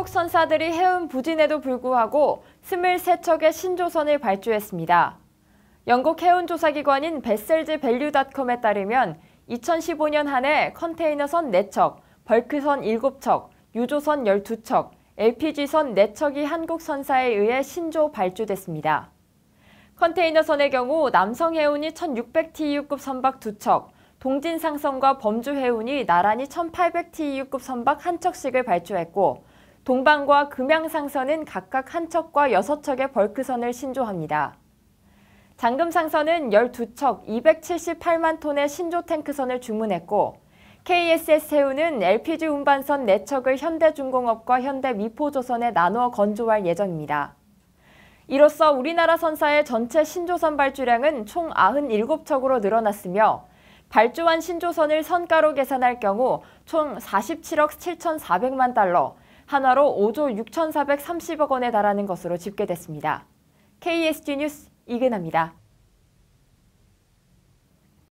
한국 선사들이 해운 부진에도 불구하고 23척의 신조선을 발주했습니다. 영국 해운조사기관인 베셀즈밸류닷컴에 따르면 2015년 한 해 컨테이너선 4척, 벌크선 7척, 유조선 12척, LPG선 4척이 한국 선사에 의해 신조 발주됐습니다. 컨테이너선의 경우 남성해운이 1600TEU급 선박 2척, 동진상선과 범주해운이 나란히 1800TEU급 선박 1척씩을 발주했고, 동방과 금양상선은 각각 1척과 6척의 벌크선을 신조합니다. 장금상선은 12척 278만 톤의 신조 탱크선을 주문했고, KSS 해운은 LPG 운반선 4척을 현대중공업과 현대미포조선에 나누어 건조할 예정입니다. 이로써 우리나라 선사의 전체 신조선 발주량은 총 97척으로 늘어났으며, 발주한 신조선을 선가로 계산할 경우 총 47억 7,400만 달러, 한화로 5조 6,430억 원에 달하는 것으로 집계됐습니다. KSG 뉴스 이근아입니다.